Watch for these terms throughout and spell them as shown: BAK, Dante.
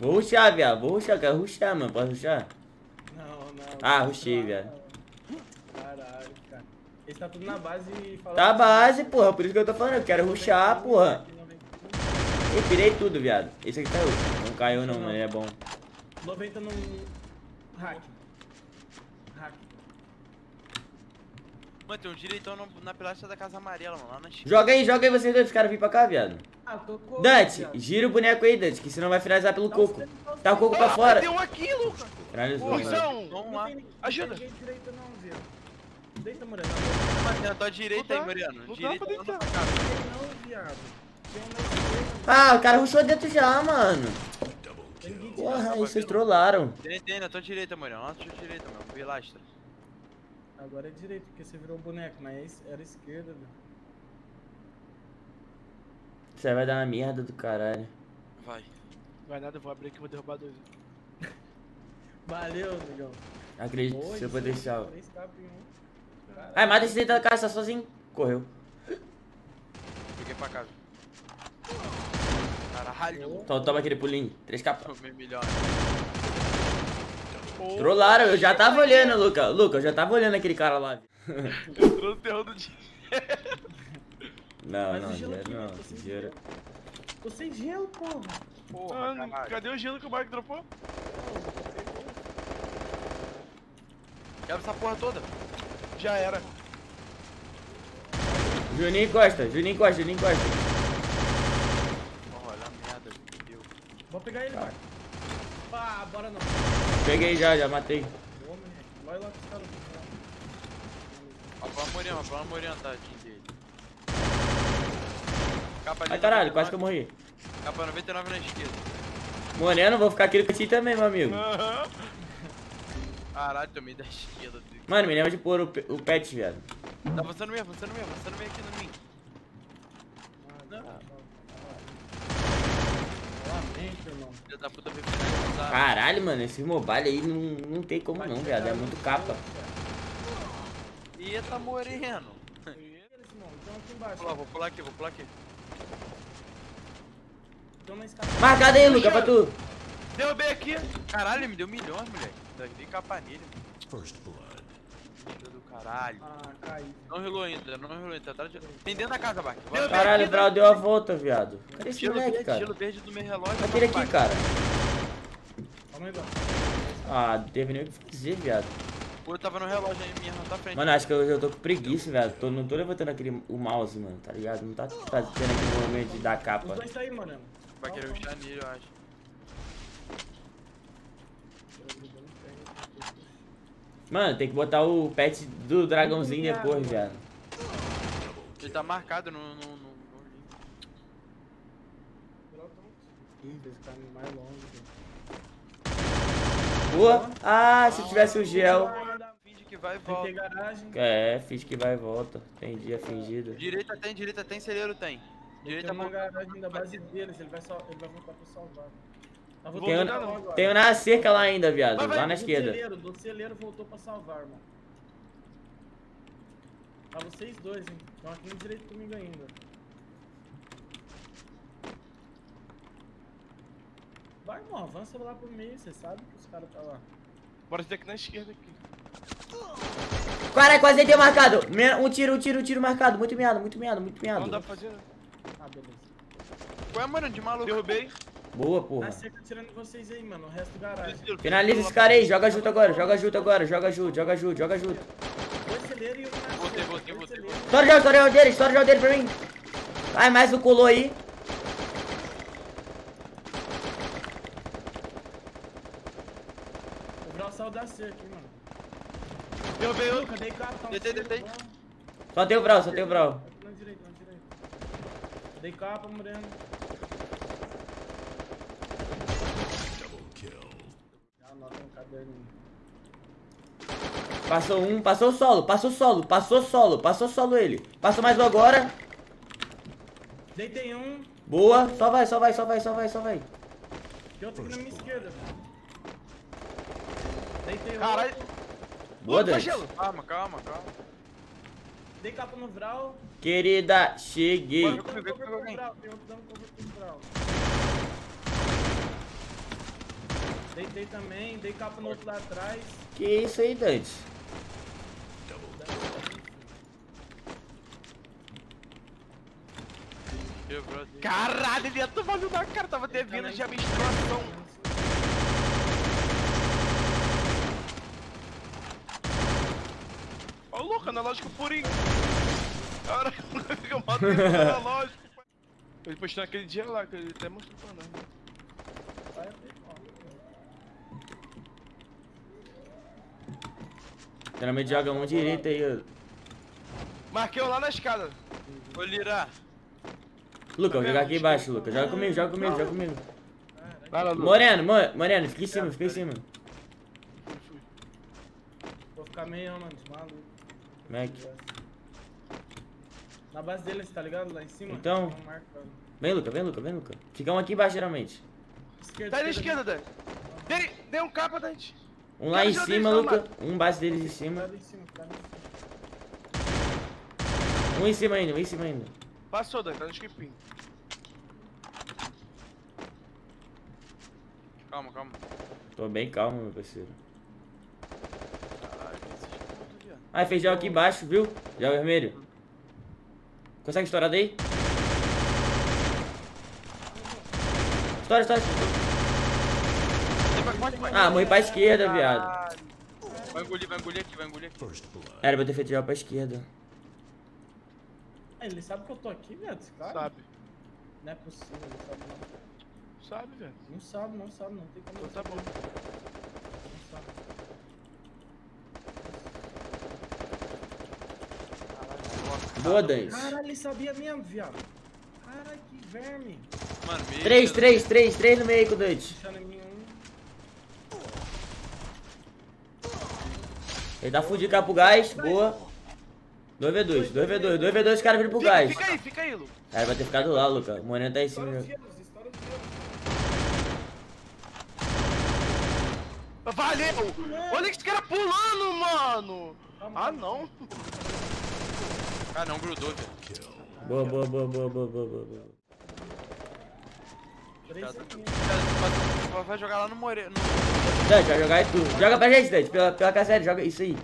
Vou rushar, viado. Vou rushar, quero rushar, mano. Posso rushar? Não. Ah, rushei, viado. Caralho, cara. Eles tá tudo na base e falando. Tá base, porra. Por isso que eu tô falando. Eu quero rushar, porra. Eu pirei tudo, viado. Esse aqui caiu. Não caiu, não, mano. Ele é bom. 90 no. Hack. Mano, tem um direitão na pilastra da Casa Amarela, mano. Lá na esquerda. Joga aí vocês dois. Os caras vêm pra cá, viado. Ah, tô com. Dante, gira o boneco aí, Dante, que senão vai finalizar pelo coco. Tá o coco pra fora. Deu aqui, Lucas. Vamos lá. Ajuda. Deita, Mariano. Tá tua direita aí, Mariano. Direita não dá pra deitar. Não, viado. Ah, o cara rushou dentro já, mano. Porra, aí vocês trollaram. Tem, na tua direita, Mariano. Na tua direita, mano. Pilastra. Agora é direito, porque você virou o boneco, mas era esquerda, velho. Você vai dar uma merda do caralho. Vai. Vai nada, eu vou abrir aqui e vou derrubar dois. Valeu, amigão. Acredito, seu potencial. Ai, mata esse dentro da casa, tá sozinho. Correu. Peguei pra casa. Caralho. Toma aquele pulinho. 3K. Trollaram, eu já tava olhando, Luca. Luca, eu já tava olhando aquele cara lá. Entrou no terror do dinheiro. Não, não, dinheiro não. Dinheiro. Tô sem gelo, porra. Porra, mano, cadê o gelo que o Mike dropou? Quebra essa porra toda. Já era. Juninho encosta, Juninho encosta, Juninho encosta. Olha a merda, que deu. Vou pegar ele, Mike. Ah, bora não. Peguei já matei. Vai lá com os caras. Ó, pra Morian, tá aqui dele. Ai, caralho, quase que eu morri. Capa 99 na esquerda. Moreno, vou ficar aqui com esse também, meu amigo. Caralho, tomei da esquerda. Mano, me lembra de pôr o pet, viado. Tá passando mesmo, passando mesmo, passando meio aqui no mim. Caralho, mano, esse mobile aí não tem como não, viado. É muito capa. Eita, Moreno. Vou pular aqui, vou pular aqui. Marcado aí, Luca, pra tu. Deu B aqui. Caralho, me deu milhões, moleque. Dei capa nele. First blood. Do caralho. Ah, caiu. Não relou ainda, não relou ainda. Tem dentro da casa, Bak. Caralho, o Brau deu a volta, viado. Cadê esse moleque, cara? Tiro verde do meu relógio. Cadê ele aqui, cara? Ah, não teve nem o que fazer, viado. Pô, eu tava no relógio aí, minha irmã tá frente. Mano, acho que eu tô com preguiça, velho. Não tô levantando o mouse, mano, tá ligado? Não tá tendo aquele momento de dar capa. Os dois tá aí, mano. Vai querer rushar nele, eu acho. Mano, tem que botar o pet do dragãozinho depois, velho. Ele tá marcado no... Esse caminho mais longe, velho. Boa. Ah, se tivesse o gel. Finge que vai e volta. É, finge que vai e volta. Entendi, é fingido. Direita tem, celeiro tem. Direita tem uma garagem da base dele, ele vai voltar pra salvar. Tem na cerca lá ainda, viado. Lá na esquerda. O celeiro voltou pra salvar, mano. Tá vocês dois, hein. Estão aqui no direito comigo ainda. Vai, mano, avança lá pro meio, você sabe que os caras tá lá. Bora ter aqui na esquerda aqui. Caralho, quase deu marcado. Um tiro marcado. Muito meado. Não dá pra fazer. Ah, beleza. Ué, mano, de maluco. Derrubei. Boa, porra. Tá cerca tirando vocês aí, mano. O resto do garagem. Finaliza esse cara aí. Joga junto agora. Voltei. Estoura o gel dele pra mim. Vai, mais um colou aí. Da cerca, mano. Derrubei outro. Dei. Só tem o Brau. Na direita. Dei capa, Moreno. Double kill. Ah, não, tem um caderno. Passou um, passou solo ele. Passou mais um agora. Deitei um. Boa, só vai. Tem outro aqui na minha esquerda. Caralho. Boa, Deus. Calma. Dei capa no Vral. Querida, cheguei. Mano, eu tô com o Vral. Tem outro dando cover pro Vral. Deitei também, dei capa no outro lá atrás. Que isso aí, Dante? Caralho, ele ia tomar no da cara, tava devendo de administração. Ó, louco, analógico purinho. Cara, eu matei o analógico. Ele postou naquele dia lá, que ele até mostrou pra nós. Tem na mediaga mão direita aí, ó. Marquei lá na escada. Ô, Lira. Luca, vou jogar aqui embaixo, Luca. Joga comigo, joga comigo, joga comigo. Vai lá, Luca. Moreno, fica em cima, fica em cima. Vou ficar meio, mano, maluco. Mac. Na base deles, tá ligado? Lá em cima. Então. Vem, Luca, vem, Luca, vem, Luca. Fica um aqui embaixo, geralmente. Esquerda, tá na esquerda, Dante. Dei um capa, Dante. Um lá em cima, Luca. Um base deles em cima. Um em cima ainda, um em cima ainda. Passou, Dante, tá no esquipinho. Calma, calma. Tô bem calmo, meu parceiro. Ah, fez gel aqui embaixo, viu? Gel vermelho. Consegue estourar daí? Estoura, estoura. Ah, morri pra esquerda, viado. Vai engolir aqui, vai engolir aqui. Era pra eu ter feito gel pra esquerda. Ele sabe que eu tô aqui, velho, esse cara? Sabe. Não é possível, ele sabe não. Sabe, velho. Não sabe, não. Tem como então, tá bom. Não sabe. Caralho, boa, Dante. Caralho, ele sabia mesmo, viado. Caralho, que verme. Mano, 3 no meio com o Dante. Ele tá fudido cá pro gás, boa. 2v2, os caras viram pro gás. Fica aí, Luca. Cara, vai ter ficado lá, Luca. O Moreno tá em cima. Valeu! Olha esse cara pulando, mano! Ah, não. Ah, não, grudou, velho. Boa. Vai jogar lá no Moreno. Dante, vai jogar aí tudo. Joga pra gente, Dante. Pela cassete, joga isso aí.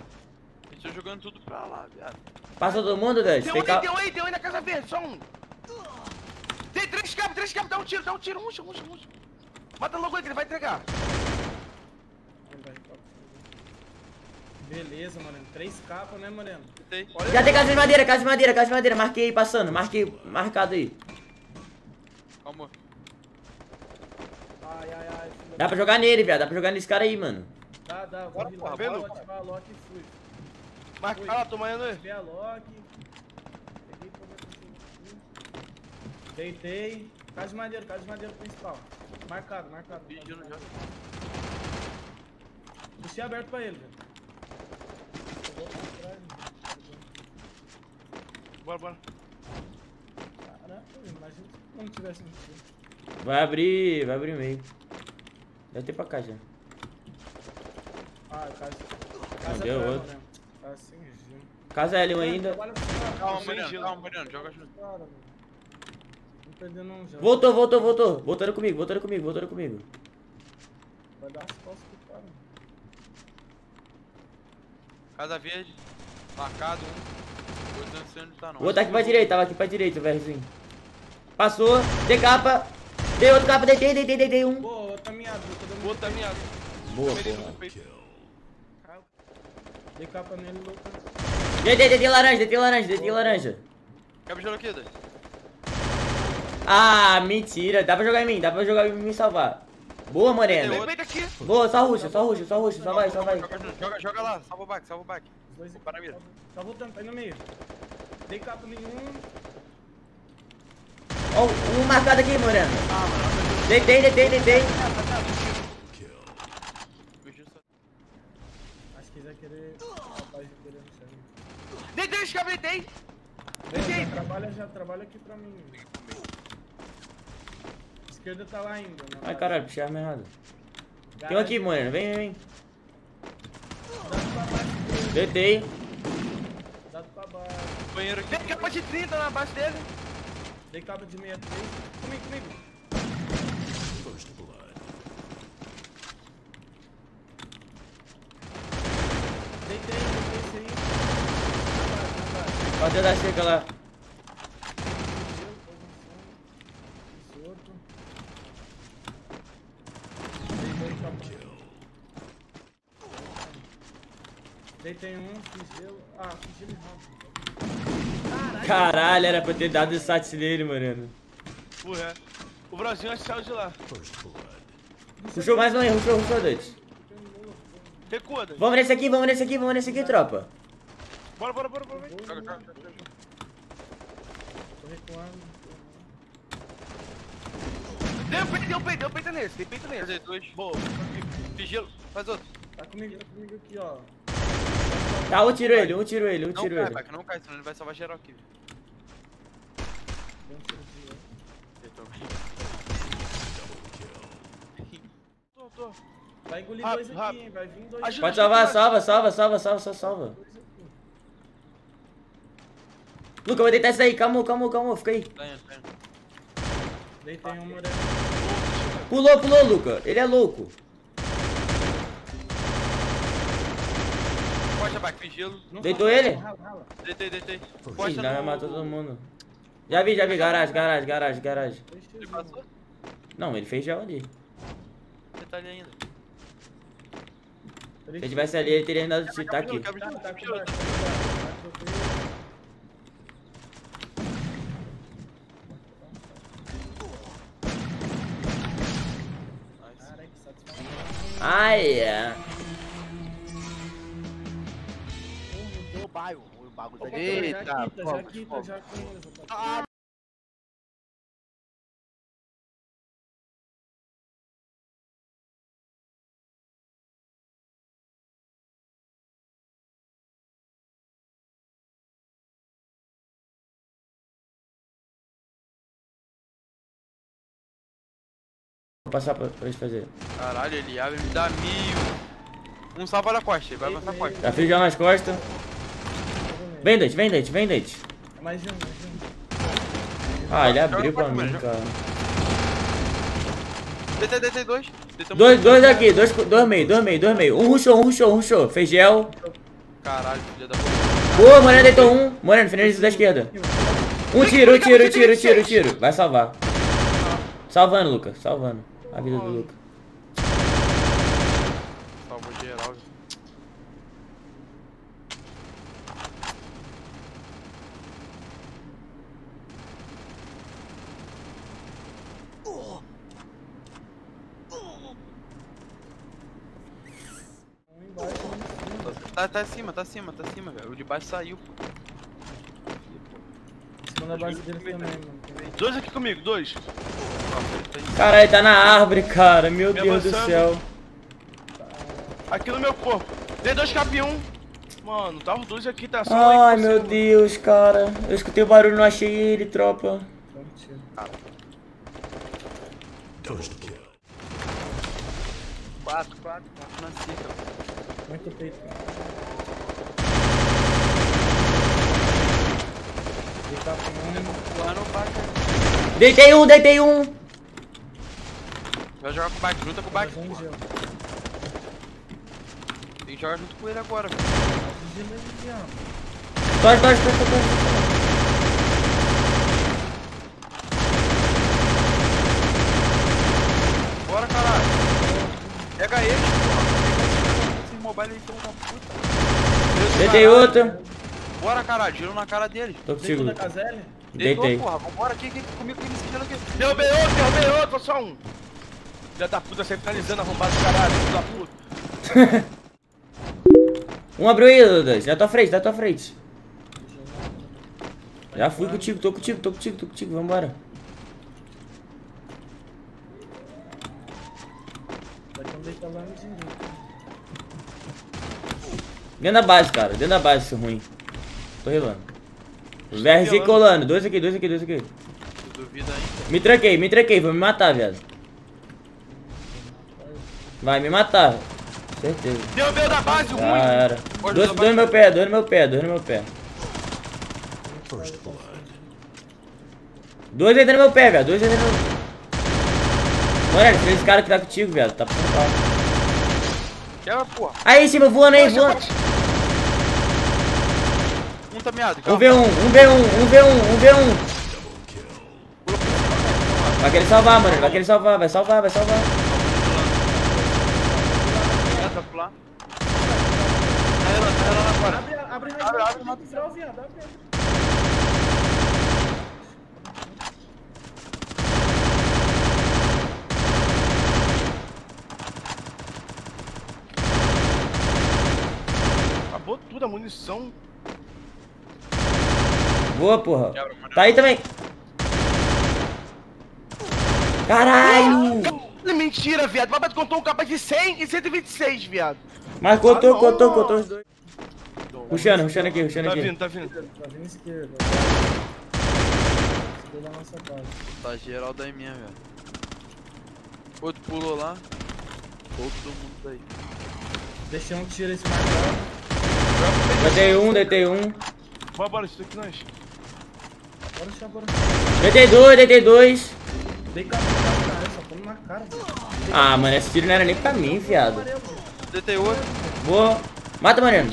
Tô jogando tudo pra lá, viado. Passa todo mundo, Dante. Deu aí na casa verde, só um. Tem 3 cabos, dá um tiro. Ruxa. Mata logo ele que ele vai entregar. Beleza, Moreno. 3 cabos, né, Moreno? Já tem casa de madeira. Marquei aí, passando. Marcado aí. Calma. Ai. Dá pra jogar nele, viado. Dá pra jogar nesse cara aí, mano. Dá. Bora, porra, vendo? Marca lá, tô manhando ele. Peguei a lock. Deitei. Casa de madeiro principal. Marcado. Puxei aberto pra ele, velho. Bora. Caraca, imagina se não tivesse mentido. Vai abrir meio. Deve ter pra cá já. Ah, casa. Deu outro. Né? Casa L1 ainda. Calma, Mariano, joga junto. Não perdeu não, já. Voltou. Voltando comigo. Vai dar as costas pro cara. Casa verde. Marcado. Vou tá aqui pra direita, tava aqui pra direita, velhozinho. Passou, dei capa. Dei outro capa, deitei um. Boa, tá miado. Boa, porra. Dei capa nele, louco. Deitei laranja. Cabe jogo aqui, Dante. Ah, mentira. Dá pra jogar em mim e me salvar. Boa, Moreno. Boa, só ruxa. Só vai. Joga lá, salva o BAK. Vou parar a mira. Tá voltando, tá indo no meio. Dei capa nenhum. Ó, um marcado aqui, Moreno. Ah, mano. Deitei. Vai querer. Deitei! Trabalha aqui pra mim. A esquerda tá lá ainda. Ai, caralho, puxei a arma errada. Tem um aqui, Moreno, vem. Deitei. Dado pra baixo. Banheiro aqui. Tem capa de 30 na base dele. Dei capa de 63. Comigo. Cadê da seca lá? Tem um, fuzil. Ah, fuzil errado. Caralho, era pra ter dado o sat nele, mano. Ué, o Brasil acho que saiu de lá. Puxou mais um aí, ruxou, Dante. Recua, Dante. Vamos nesse aqui, tropa. Bora. Vem. Tô recuando. Tem peito nesse, Fazer dois. Boa, figelo, faz outro. Tá comigo aqui, ó. Tá, um tiro ele. Não cai, não cai, senão ele vai salvar geral aqui. Tô. Vai engolir dois aqui, hein, vai vir dois aqui. Pode salvar, salva. Luca, eu vou deitar esse daí, calma, fica aí. Tá indo. Deitei um moreno. Pulou, Luca, ele é louco. Deitou ele? Deitei. Ih, dá pra matar todo mundo. Já vi, garagem. Ele passou? Não, ele fez já ali. Você tá ali ainda. Se ele tivesse ali, ele teria dado o tiro. Tá aqui. Ai, é. O bagulho da direita. Jaquita. Vou passar pra eles fazer. Caralho, ele abre e me dá 1000. Um salva na costa, ele vai passar a costa. Tá frio já nas costas. Vem, Dante. Mais um. Ah, ele abriu pra mim, cara. Deitei dois. Dois aqui, dois meio. Um rushou. Fez gel. Caralho, filha da puta. Boa, Moreno deitou um. Moreno, finaliza da esquerda. Um tiro. Vai salvar. Salvando, Luca. Salvando a vida do Luca. Salvou geral. Tá acima, velho. O de baixo saiu, pô. Em cima da base dele também, mano. Dois aqui comigo, dois. Caralho, tá na árvore, cara. Meu Deus do céu. Aqui no meu corpo. Dei dois capião. Mano, tá os dois aqui, tá só. Ai, meu Deus, cara. Eu escutei o barulho, não achei ele, tropa. Quatro na seca. Muito peito. Deitei um. Vai jogar com o BAK, junta com o BAK. Tem que jogar junto com ele agora. Torce. Bora, caralho. Pega ele, porra. Deitei outro. Bora, caralho, girou na cara dele. Tô contigo. Deitei. Porra, vambora aqui comigo, que ele aqui. Derrubei outro, só um. Filha da puta, centralizando, arrombado, caralho, filha da puta. Um abriu aí, Dudas, na tua frente. Já fui contigo, tô contigo, vambora. Dentro da base, seu ruim. Tô relando. VRZ colando. Dois aqui. Duvido ainda. Me tranquei. Vou me matar, viado. Vai me matar. Certeza. Deu meio da base, ruim. Cara. Dois no meu pé. Dois ainda no meu pé, viado. Mano, tem esse cara que tá contigo, viado. Tá passando. Aí, em cima, voando. tá meado. 1v1. Vai querer salvar, mano. Vai querer salvar, vai salvar. Abre, mata o céu, viado. Acabou tudo a munição. Boa, porra. Tá aí também. Caralho! Mentira, viado. O Babat contou um capa de 100 e 126, viado. Mas contou os dois. Rushando aqui. Tá vindo esquerda. Esquerda da nossa casa. Tá geral daí minha, velho. Outro pulou lá. Todo mundo daí. Deixei um tiro esse marcado. Deitei um. Bora, isso aqui nós. Bora. Deitei dois. Dei cara, só põe na cara. Ah, mano, esse tiro não era nem pra mim, viado. Deitei outro. Boa. Mata, Mariano.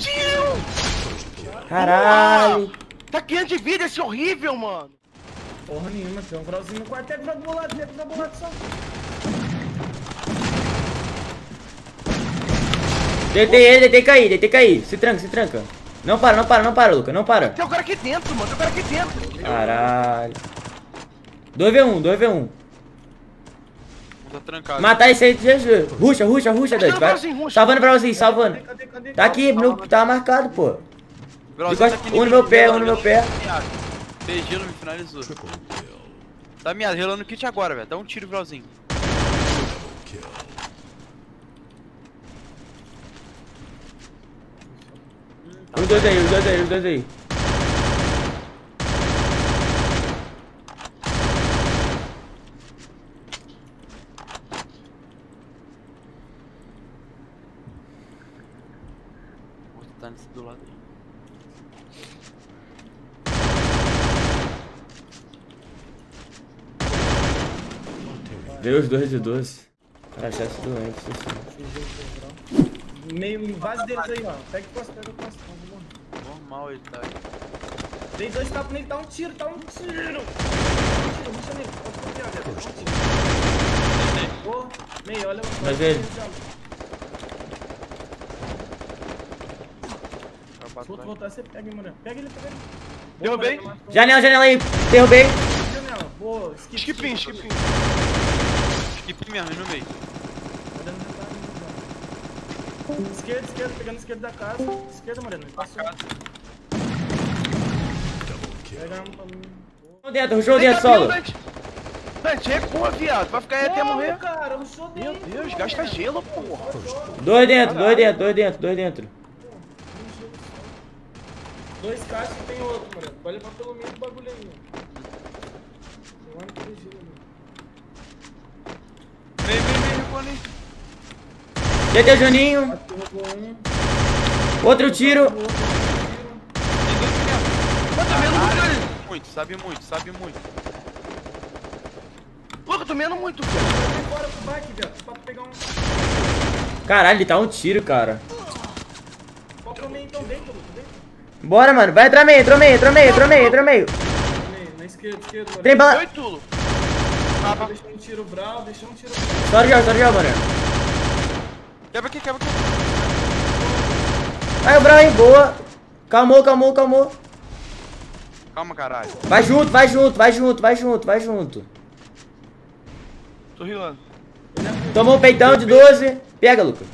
Caralho! Tá 500 de vida esse horrível, mano! Porra nenhuma, tem um grauzinho no quarteto, vai do meu lado só. Deitei ele, caí. Se tranca. Não para, Luca, não para. Tem um cara aqui dentro, mano, Caralho. 2v1. Tá trancado. Matar esse aí, Jesus. Ruxa, Dante. Salvando pra vocês. Cadê? Tá aqui, tá marcado, pô. Um no meu pé. PG não me finalizou. Tá meado, relando o kit agora, velho. Dá um tiro, Brauzinho. Os dois aí. Nesse do lado aí. Deu os 2 de 12. Processo doente, assim. Meio em base deles aí, ó. Pega o posto. Normal ele tá aí. Tem 2 tapas nele, tá um tiro. Deixa nele, pode confiar, velho. Meio, olha o. Mas ele. Se outro voltar, você pega, mano. Pega ele. Derrubei. Janela aí. Derrubei. Janela. Boa. Skipinho. Skipinho mesmo, aí no meio. Esquerda. Pegando a esquerda da casa. Esquerda, Moreno. Passou. Pega a arma pra mim. Rushou dentro, solo. Dante, recua, viado. Vai ficar aí até morrer. Cara, rushou dentro. Meu Deus, gasta gelo, porra. Dois dentro. 2 caixas e tem outro, mano. Vai levar pelo menos o bagulho aí, mano. Vem, Ricone. Deitei o Juninho. Outro tiro. Sabe muito. Pô, eu tô meando muito, velho. Caralho, ele tá um tiro, cara. Qual que eu meio então dentro? Bora, mano, vai entrar meio, entrou meio. Na esquerda. Tem bala. Oi, Tulo. Deixou um tiro bravo. Só jogar, mano. Quebra aqui. Aí, o bravo aí, boa. Calmou. Calma, caralho. Vai junto. Tô rilando. Tomou um peitão de 12. Pega, Luca.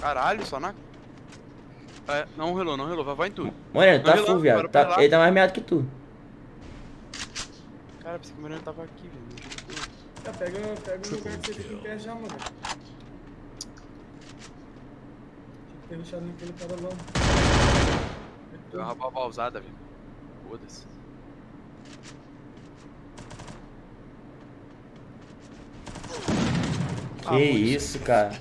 Caralho, só na... É, não relou, vai em tudo. Moreno, tá full, viado. Ele tá mais meado que tu. Cara, pensei que o Moreno tava aqui, velho. Tá, pega o lugar que você tem em pé já, mano. Tinha que ter rushado naquele cara lá. Deu uma baba ousada, velho. Foda-se. Que isso, cara.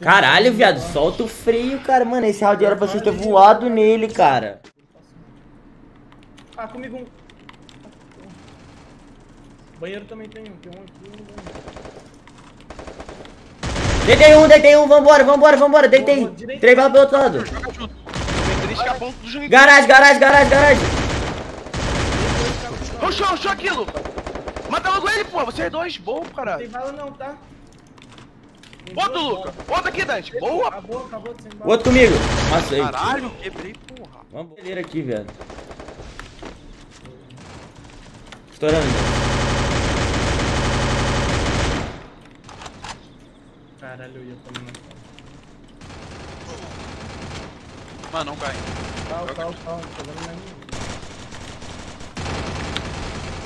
Caralho, viado, solta o freio, cara. Mano, esse round era pra vocês ter voado nele, cara. Ah, comigo um. Banheiro também tem um aqui. Deitei um, vambora, deitei. 3 balas pro outro lado. Joga junto. Tomei 3 capas ponto do Juninho. Garagem. Ruxou aquilo. Mata logo ele, pô. Vocês dois, bom, caralho. Não tem bala não, tá? Outro, Luca. Outro aqui, Dante. Boa. Acabou de ser embora. Outro comigo. Nossa, aí. Caralho, quebrei, porra. Vamos boleira aqui, velho. Estourando. Caralho, eu ia pra mim. Mano, não cai. Calma. Tô dando na minha.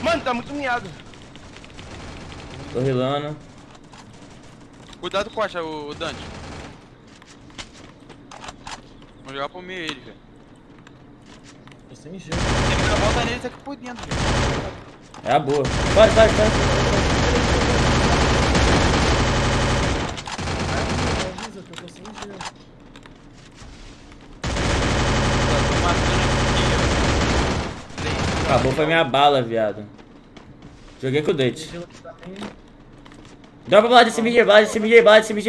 Mano, tá muito miado. Tô rilando. Cuidado com o Dante. Vamos jogar pro meio ele, velho. Tô sem jeito. Tem que dar volta nele, tá aqui por dentro, velho. É a boa. Vai. Avisa que eu tô sem jeito. Acabou pra minha bala, viado. Joguei com o Dante. Dropa pra lá desse MG,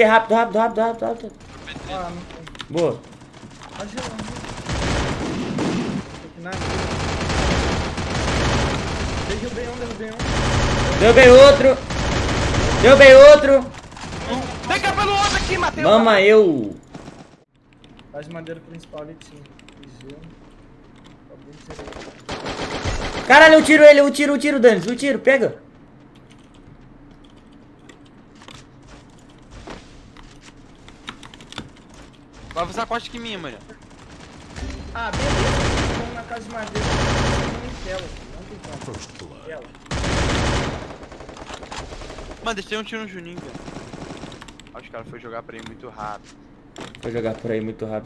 rápido. Boa. Derrubei outro. Vem cá pelo outro aqui, Matheus. Mama eu. Faz madeira principal ali, sim. Caralho, eu tiro ele, eu tiro, Dani, pega. Vai avançar a costa aqui em mim, mano. Ah, beleza. Vamos na casa de madeira. Não tem tela. Mano, deixa eu um tiro no Juninho, velho. Olha, os caras foram jogar por aí muito rápido. Os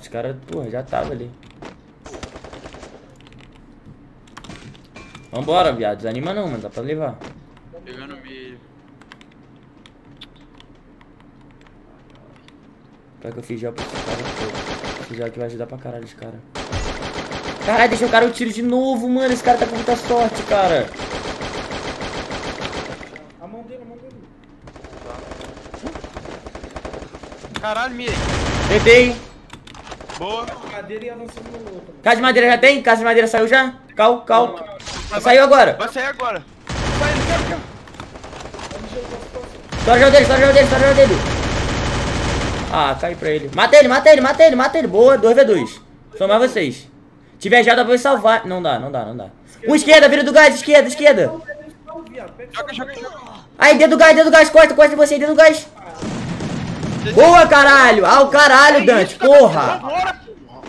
caras, porra, já tava ali. Vambora, viado. Desanima não, mano. Dá pra levar. Pegando milho. Pior que eu fiz já pra esse cara. Fiz já que vai ajudar pra caralho esse cara. Caralho, deixa o cara o tiro de novo, mano. Esse cara tá com muita sorte, cara. A mão dele. Caralho, Miri. Tentei. Boa. Casa de madeira já tem? Casa de madeira saiu já? Cal. Saiu agora. Vai sair agora. Só o jogo dele. Ah, cai pra ele. Mata ele. Boa, 2v2. Só mais vocês. Tiver já, dá pra eu salvar. Não dá. Esquerda, vira do gás, esquerda. Joga. Aí, dentro do gás. Costa de você, dentro do gás. Boa, caralho. Ah, o caralho, Dante, porra.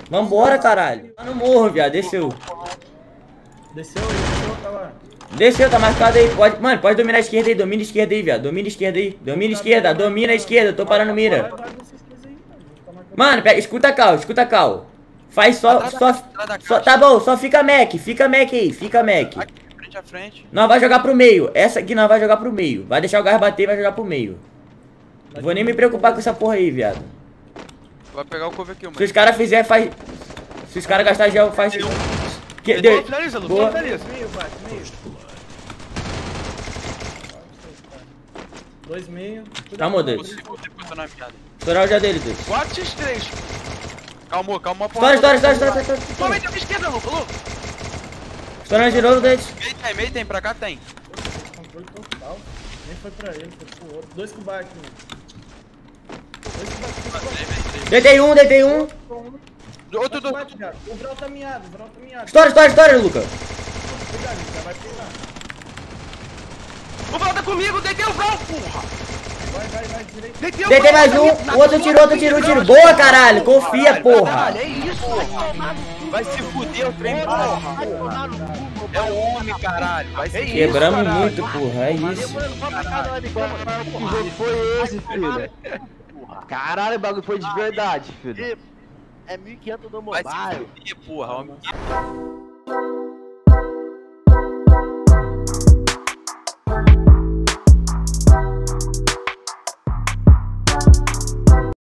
Vambora, caralho. Tá no morro, viado, desceu. Desceu, tá lá. Desceu, tá marcado aí. Pode, mano, pode dominar a esquerda aí. Domina a esquerda aí, viado. Domina a esquerda. Tô parando mira. Mano, pega, escuta a cal. Faz só. Tá bom, só fica Mac aí. Frente. Nós vai jogar pro meio. Essa aqui nós vai jogar pro meio. Vai deixar o gás bater e vai jogar pro meio. Não vou nem me preocupar com essa porra aí, viado. Vai pegar o cover aqui, mano. Se os caras fizerem, faz. Se os caras gastarem gel, faz. Deu. Boa. Meio. Tá, modelo. Estourar o dia dele, dois. 4x3. Calma, porra. Estoura. Toma de esquerda, louco. Estourando de novo, Dante. Meio tem, pra cá tem. Controle total. Nem foi pra ele, foi pro outro. Dois com BAK. Deitei um. Outro do... O Vral tá miado, Estoura, Luca. Cuidado, já vai pular. O Vral tá comigo, deitei o Vral, porra. Vai, direito. Deitei mais um, o outro tirou, outro tiro. Boa, caralho, confia, porra. É isso, porra. Vai se fuder o trem, porra. É o homem, caralho. Vai se quebramos muito, porra, é isso. Que jogo foi esse, filho? Caralho, o bagulho foi de verdade, filho. É 1500 do mobile. Vai se fuder, porra, homem.